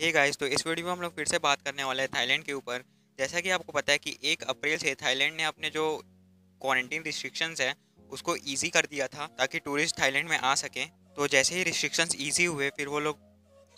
ये गाइस, तो इस वीडियो में हम लोग फिर से बात करने वाले हैं थाईलैंड के ऊपर। जैसा कि आपको पता है कि 1 अप्रैल से थाईलैंड ने अपने जो क्वारंटीन रिस्ट्रिक्शंस है उसको ईजी कर दिया था ताकि टूरिस्ट थाईलैंड में आ सकें। तो जैसे ही रिस्ट्रिक्शंस ईजी हुए फिर वो लोग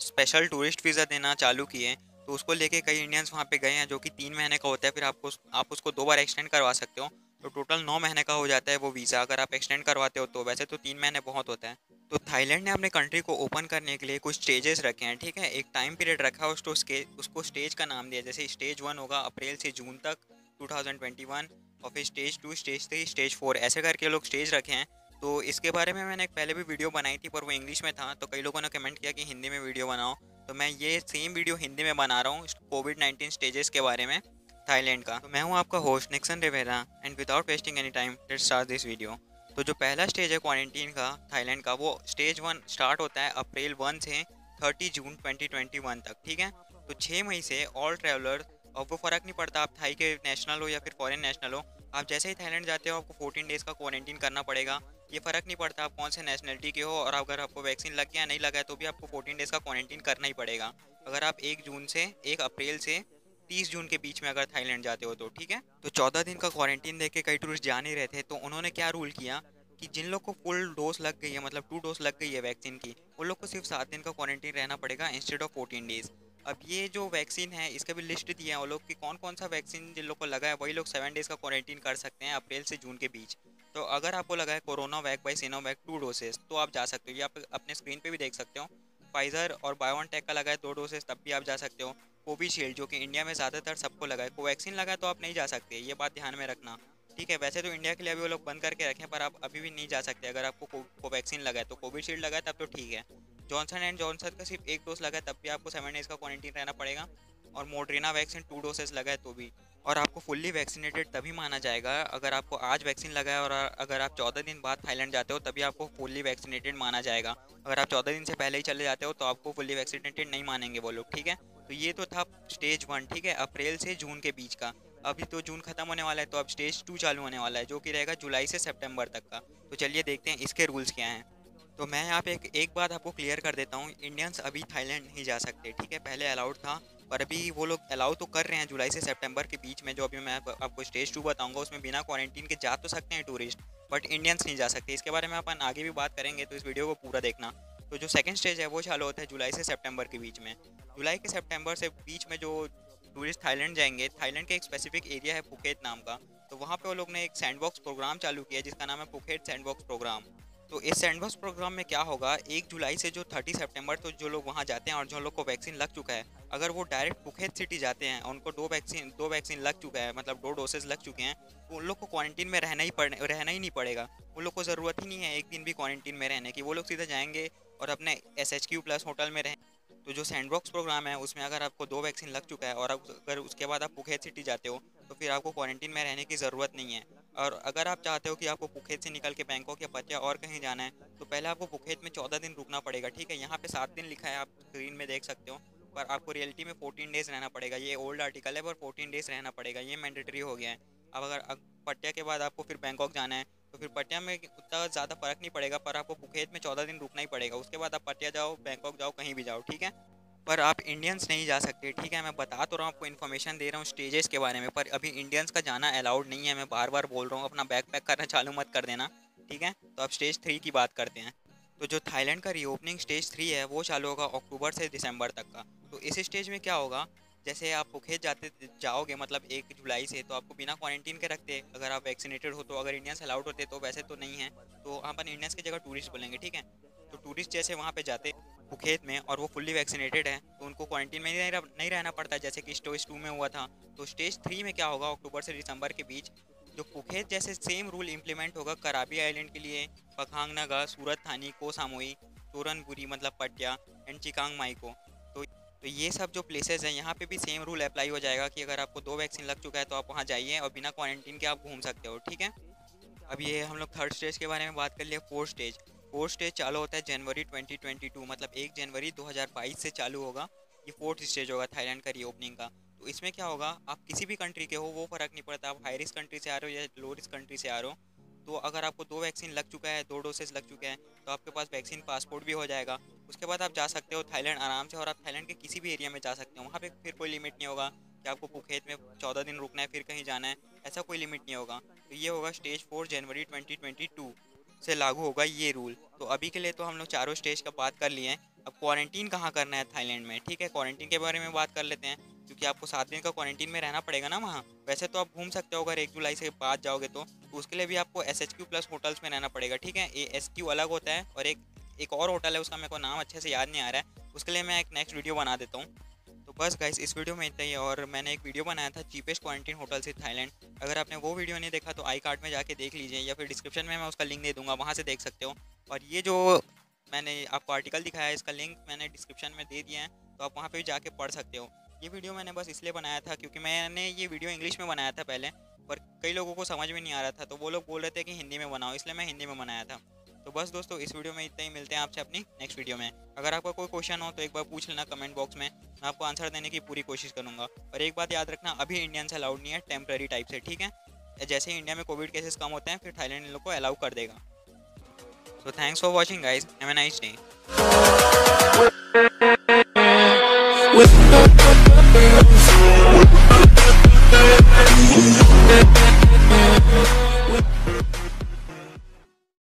स्पेशल टूरिस्ट वीज़ा देना चालू किए, तो उसको लेके कई इंडियंस वहाँ पे गए हैं, जो कि 3 महीने का होता है। फिर आपको आप उसको 2 बार एक्सटेंड करवा सकते हो, तो टोटल 9 महीने का हो जाता है वो वीज़ा अगर आप एक्सटेंड करवाते हो तो। वैसे तो 3 महीने बहुत होता है। तो थाईलैंड ने अपने कंट्री को ओपन करने के लिए कुछ स्टेजेस रखे हैं, ठीक है। एक टाइम पीरियड रखा है उसको स्टेज का नाम दिया, जैसे स्टेज 1 होगा अप्रैल से जून तक 2021, और फिर स्टेज 2, स्टेज 3, स्टेज 4 ऐसे करके लोग स्टेज रखे हैं। तो इसके बारे में मैंने पहले भी वीडियो बनाई थी पर वो इंग्लिश में था, तो कई लोगों ने कमेंट किया कि हिंदी में वीडियो बनाओ, तो मैं ये सेम वीडियो हिंदी में बना रहा हूँ कोविड-19 स्टेजेस के बारे में थाईलैंड का। तो मैं हूँ आपका host Nixon Rivera, and without wasting any time let's start this video. तो जो पहला स्टेज है क्वारंटीन का थाईलैंड का, वो स्टेज 1 स्टार्ट होता है अप्रैल 1 से 30 जून 2021 तक, ठीक है। तो 6 मई से ऑल ट्रेवलर, और वो फ़र्क नहीं पड़ता आप थाई के नेशनल हो या फिर फॉरेन नेशनल हो, आप जैसे ही थाईलैंड जाते हो आपको 14 डेज़ का क्वारंटीन करना पड़ेगा। ये फ़र्क नहीं पड़ता आप कौन से नेशनलिटी के हो, और अगर आपको वैक्सीन लग गया नहीं लगा है तो भी आपको 14 डेज़ का क्वारंटीन करना ही पड़ेगा अगर आप 1 अप्रैल से 30 जून के बीच में अगर थाईलैंड जाते हो तो, ठीक है। तो 14 दिन का क्वारंटीन देख के कई टूरिस्ट जा नहीं रहे थे, तो उन्होंने क्या रूल किया कि जिन लोग को फुल डोज लग गई है, मतलब 2 डोज लग गई है वैक्सीन की, उन लोग को सिर्फ 7 दिन का क्वारंटीन रहना पड़ेगा इंस्टेड ऑफ 14 डेज़। अब ये जो वैक्सीन है इसका भी लिस्ट दिया है वो लोग कि कौन कौन सा वैक्सीन जिन लोग को लगा है वही लोग 7 डेज़ का क्वारंटीन कर सकते हैं अप्रैल से जून के बीच। तो अगर आपको लगा है CoronaVac by Sinovac 2 doses तो आप जा सकते हो, ये आप अपने स्क्रीन पे भी देख सकते हो। फाइज़र और बायोनटेक का लगा है 2 डोसेज तब भी आप जा सकते हो। कोविशील्ड जो कि इंडिया में ज़्यादातर सबको लगा है, कोवैक्सिन लगा है तो आप नहीं जा सकते, ये बात ध्यान में रखना, ठीक है। वैसे तो इंडिया के लिए अभी वो लोग बंद करके रखें पर आप अभी भी नहीं जा सकते अगर आपको कोवैक्सिन लगा है। तो कोविशील्ड लगा है तब तो ठीक है। जॉनसन एंड जॉनसन का सिर्फ 1 डोज लगा है तब भी आपको 7 डेज़ का क्वारंटीन रहना पड़ेगा, और मोडर्ना वैक्सीन 2 डोसेज लगा है तो भी। और आपको फुल्ली वैक्सीनेटेड तभी माना जाएगा अगर आपको आज वैक्सीन लगा है, और अगर आप 14 दिन बाद थाईलैंड जाते हो तभी आपको फुल्ली वैक्सीनेटेड माना जाएगा। अगर आप 14 दिन से पहले ही चले जाते हो तो आपको फुल्ली वैक्सीनेटेड नहीं मानेंगे वो लोग, ठीक है। तो ये तो था स्टेज 1, ठीक है, अप्रैल से जून के बीच का। अभी तो जून खत्म होने वाला है, तो अब स्टेज 2 चालू होने वाला है जो कि रहेगा जुलाई से सितंबर तक का। तो चलिए देखते हैं इसके रूल्स क्या हैं। तो मैं यहाँ पे एक बात आपको क्लियर कर देता हूँ, इंडियंस अभी थाईलैंड नहीं जा सकते, ठीक है। पहले अलाउड था पर अभी वो लोग अलाउ तो कर रहे हैं जुलाई से सितंबर के बीच में। जो अभी मैं आपको स्टेज 2 बताऊँगा उसमें बिना क्वारंटीन के जा तो सकते हैं टूरिस्ट, बट इंडियंस नहीं जा सकते। इसके बारे में अपन आगे भी बात करेंगे, तो इस वीडियो को पूरा देखना। तो जो सेकेंड स्टेज है वो चालू होता है जुलाई से सितंबर के बीच में। जुलाई के सितंबर से बीच में जो टूरिस्ट थाईलैंड जाएंगे, थाईलैंड के एक स्पेसिफिक एरिया है फुकेत नाम का, तो वहाँ पे वो लोग ने एक सैंडबॉक्स प्रोग्राम चालू किया जिसका नाम है फुकेट सैंडबॉक्स प्रोग्राम। तो इस सैंडबॉक्स प्रोग्राम में क्या होगा, 1 जुलाई से जो 30 सितंबर तो जो लोग वहाँ जाते हैं और जो लोग को वैक्सीन लग चुका है, अगर वो डायरेक्ट फुकेत सिटी जाते हैं और उनको दो वैक्सीन लग चुका है, मतलब 2 डोसेज लग चुके हैं, तो उन लोग को क्वारंटीन में रहना ही नहीं पड़ेगा। उन लोग को ज़रूरत ही नहीं है 1 दिन भी क्वारंटीन में रहने की, वो लोग सीधे जाएंगे और अपने SHQ+ होटल में रहें। तो जो सैंडबॉक्स प्रोग्राम है उसमें अगर आपको 2 वैक्सीन लग चुका है और अगर उसके बाद आप फुकेत सिटी जाते हो तो फिर आपको क्वारंटीन में रहने की ज़रूरत नहीं है। और अगर आप चाहते हो कि आपको फुकेत से निकल के बैंकॉक या पटिया और कहीं जाना है तो पहले आपको फुकेत में 14 दिन रुकना पड़ेगा, ठीक है। यहाँ पे 7 दिन लिखा है, आप स्क्रीन में देख सकते हो, पर आपको रियलिटी में 14 डेज़ रहना पड़ेगा। ये ओल्ड आर्टिकल है पर 14 डेज़ रहना पड़ेगा, ये मैंडेटरी हो गया है। अब अगर पटिया के बाद आपको फिर बैंकॉक जाना है तो फिर पटिया में उतना ज़्यादा फ़र्क नहीं पड़ेगा, पर आपको फुकेत में 14 दिन रुकना ही पड़ेगा। उसके बाद आप पटिया जाओ, बैंकॉक जाओ, कहीं भी जाओ, ठीक है। पर आप इंडियंस नहीं जा सकते, ठीक है। मैं बता तो रहा हूँ आपको, इन्फॉर्मेशन दे रहा हूँ स्टेजेस के बारे में, पर अभी इंडियंस का जाना अलाउड नहीं है, मैं बार बार बोल रहा हूँ। अपना बैकपैक करना चालू मत कर देना, ठीक है। तो अब स्टेज 3 की बात करते हैं। तो जो थाईलैंड का रीओपनिंग स्टेज 3 है वो चालू होगा अक्टूबर से दिसंबर तक का। तो इस स्टेज में क्या होगा, जैसे आप फुकेत जाओगे मतलब 1 जुलाई से, तो आपको बिना क्वारंटीन के रखते अगर आप वैक्सीनेटेड हो तो। अगर इंडियंस अलाउड होते तो, वैसे तो नहीं है तो अपन इंडियंस की जगह टूरिस्ट बोलेंगे, ठीक है। तो टूरिस्ट जैसे वहाँ पे जाते फुकेत में और वो फुल्ली वैक्सीनेटेड है तो उनको क्वारंटीन में नहीं रहना पड़ता है, जैसे कि स्टेज 2 में हुआ था। तो स्टेज 3 में क्या होगा, अक्टूबर से दिसंबर के बीच जो फुकेत जैसे सेम रूल इम्प्लीमेंट होगा कराबी आइलैंड के लिए, फखांग नगा, सूरत थानी, को सामुई, तोरनबुरी मतलब पटिया एंड चिकांग माई को। तो ये सब जो प्लेसेस हैं यहाँ पे भी सेम रूल अप्लाई हो जाएगा कि अगर आपको 2 वैक्सीन लग चुका है तो आप वहाँ जाइए और बिना क्वारंटीन के आप घूम सकते हो, ठीक है। अब ये हम लोग थर्ड स्टेज के बारे में बात कर लिए। फोर्थ स्टेज चालू होता है जनवरी 2022, मतलब 1 जनवरी 2022 से चालू होगा। ये 4th स्टेज होगा थाईलैंड का रीओपनिंग का। तो इसमें क्या होगा, आप किसी भी कंट्री के हो वो फ़र्क नहीं पड़ता, आप हाई रिस्क कंट्री से आ रहे हो या लो रिस्क कंट्री से आ रहे हो। तो अगर आपको 2 वैक्सीन लग चुका है, 2 डोसेज लग चुके हैं, तो आपके पास वैक्सीन पासपोर्ट भी हो जाएगा। उसके बाद आप जा सकते हो थाईलैंड आराम से, और आप थाईलैंड के किसी भी एरिया में जा सकते हो। वहाँ पे फिर कोई लिमिट नहीं होगा कि आपको पुखेत में 14 दिन रुकना है फिर कहीं जाना है, ऐसा कोई लिमिट नहीं होगा। तो ये होगा स्टेज 4 जनवरी 2022 से लागू होगा ये रूल। तो अभी के लिए तो हम लोग चारों स्टेज का बात कर लिए हैं। अब क्वारंटीन कहाँ करना है थाईलैंड में, ठीक है, क्वारंटीन के बारे में बात कर लेते हैं, क्योंकि आपको 7 दिन का क्वारंटीन में रहना पड़ेगा ना वहाँ। वैसे तो आप घूम सकते हो अगर 1 जुलाई से बाद जाओगे तो। उसके लिए भी आपको SHQ+ होटल्स में रहना पड़ेगा, ठीक है। ASQ अलग होता है और एक और होटल है, उसका मेरे को नाम अच्छे से याद नहीं आ रहा है, उसके लिए मैं एक नेक्स्ट वीडियो बना देता हूँ। तो बस गाइस इस वीडियो में इतना ही। और मैंने एक वीडियो बनाया था cheapest quarantine hotels in Thailand, अगर आपने वो वीडियो नहीं देखा तो iCard में जाके देख लीजिए, या फिर डिस्क्रिप्शन में मैं उसका लिंक दे दूँगा, वहाँ से देख सकते हो। और ये जो मैंने आपको आर्टिकल दिखाया है इसका लिंक मैंने डिस्क्रिप्शन में दे दिया है, तो आप वहाँ पर भी जाके पढ़ सकते हो। ये वीडियो मैंने बस इसलिए बनाया था क्योंकि मैंने ये वीडियो इंग्लिश में बनाया था पहले, पर कई लोगों को समझ में नहीं आ रहा था, तो वो लोग बोल रहे थे कि हिंदी में बनाओ, इसलिए मैं हिंदी में बनाया था। तो बस दोस्तों इस वीडियो में इतना ही, मिलते हैं आपसे अपनी नेक्स्ट वीडियो में। अगर आपका कोई क्वेश्चन हो तो एक बार पूछ लेना कमेंट बॉक्स में, मैं आपको आंसर देने की पूरी कोशिश करूँगा। और एक बात याद रखना, अभी इंडियंस अलाउड नहीं है टेम्प्रेरी टाइप से, ठीक है। जैसे ही इंडिया में कोविड केसेस कम होते हैं फिर थाईलैंड इन लोग को अलाउ कर देगा। So thanks for watching guys, have a nice day.